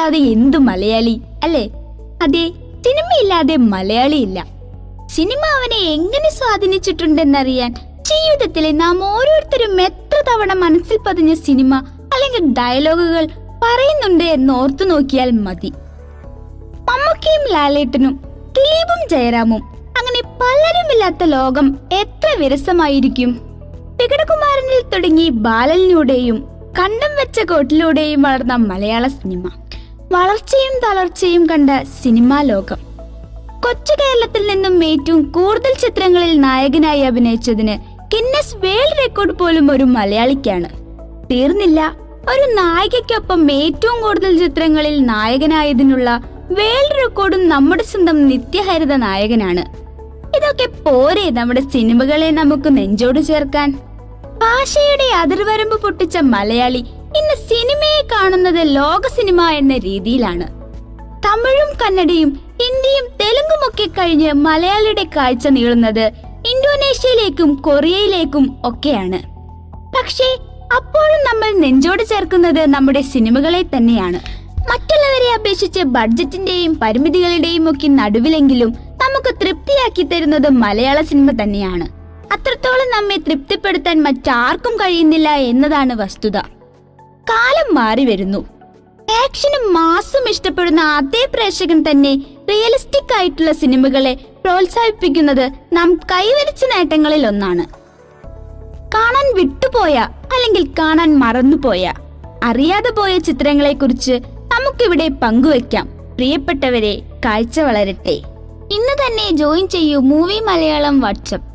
സിനിമയില്ലാതെ എന്തു മലയാളി അല്ലേ? അതെ, സിനിമയില്ലാതെ മലയാളിയില്ല. സിനിമ അവനെ എങ്ങനെ സ്വാധീനിച്ചിട്ടുണ്ടെന്നറിയാൻ ജീവിതത്തിലെ നാം ഓരോരുത്തരും എത്ര തവണ മനസ്സിൽ പതിഞ്ഞ സിനിമ അല്ലെങ്കിൽ ഡയലോഗുകൾ പറയുന്നുണ്ട് എന്നോർത്തു നോക്കിയാൽ മതി. മമ്മൂക്കയും ലാലേട്ടനും ദിലീപും ജയറാമും അങ്ങനെ പലരുമില്ലാത്ത ലോകം എത്ര വിരസമായിരിക്കും. വികടകുമാരനിൽ തുടങ്ങി ബാലനിലൂടെയും കണ്ടം വെച്ച കോട്ടിലൂടെയും വളർന്ന മലയാള സിനിമ വളർച്ചയും തളർച്ചയും കണ്ട സിനിമാ ലോകം. കൊച്ചു കേരളത്തിൽ നിന്നും ഏറ്റവും കൂടുതൽ ചിത്രങ്ങളിൽ നായകനായി അഭിനയിച്ചതിന് ഗിന്നസ് വേൾഡ് റെക്കോർഡ് പോലും ഒരു മലയാളിക്കാണ്. തീർന്നില്ല, ഒരു നായികയ്ക്കൊപ്പം ഏറ്റവും കൂടുതൽ ചിത്രങ്ങളിൽ നായകനായതിനുള്ള വേൾഡ് റെക്കോർഡും നമ്മുടെ സ്വന്തം നിത്യഹരിത നായകനാണ്. ഇതൊക്കെ പോരെ നമ്മുടെ സിനിമകളെ നമുക്ക് നെഞ്ചോട് ചേർക്കാൻ? ഭാഷയുടെ അതിർവരമ്പ് പൊട്ടിച്ച മലയാളി ഇന്ന് സിനിമയെ കാണുന്നത് ലോക സിനിമ എന്ന രീതിയിലാണ്. തമിഴും കന്നഡയും ഹിന്ദിയും തെലുങ്കും ഒക്കെ കഴിഞ്ഞ് മലയാളിയുടെ കാഴ്ച നീളുന്നത് ഇന്തോനേഷ്യയിലേക്കും കൊറിയയിലേക്കും ഒക്കെയാണ്. പക്ഷേ അപ്പോഴും നമ്മൾ നെഞ്ചോട് ചേർക്കുന്നത് നമ്മുടെ സിനിമകളെ തന്നെയാണ്. മറ്റുള്ളവരെ അപേക്ഷിച്ച് ബഡ്ജറ്റിന്റെയും പരിമിതികളുടെയും ഒക്കെ നടുവിലെങ്കിലും നമുക്ക് തൃപ്തിയാക്കി തരുന്നത് മലയാള സിനിമ തന്നെയാണ്. അത്രത്തോളം നമ്മെ തൃപ്തിപ്പെടുത്താൻ മറ്റാർക്കും കഴിയുന്നില്ല എന്നതാണ് വസ്തുത. കാലം മാറി വരുന്നു. ആക്ഷനും മാസും ഇഷ്ടപ്പെടുന്ന അതേ പ്രേക്ഷകൻ തന്നെ റിയലിസ്റ്റിക് ആയിട്ടുള്ള സിനിമകളെ പ്രോത്സാഹിപ്പിക്കുന്നത് നാം കൈവരിച്ച നേട്ടങ്ങളിൽ ഒന്നാണ്. കാണാൻ വിട്ടുപോയ അല്ലെങ്കിൽ കാണാൻ മറന്നുപോയ അറിയാതെ പോയ ചിത്രങ്ങളെ കുറിച്ച് നമുക്കിവിടെ പങ്കുവെക്കാം. പ്രിയപ്പെട്ടവരെ, കാഴ്ച വളരട്ടെ. ഇന്ന് തന്നെ ജോയിൻ ചെയ്യൂ മൂവി മലയാളം വാട്സ്ആപ്പ്.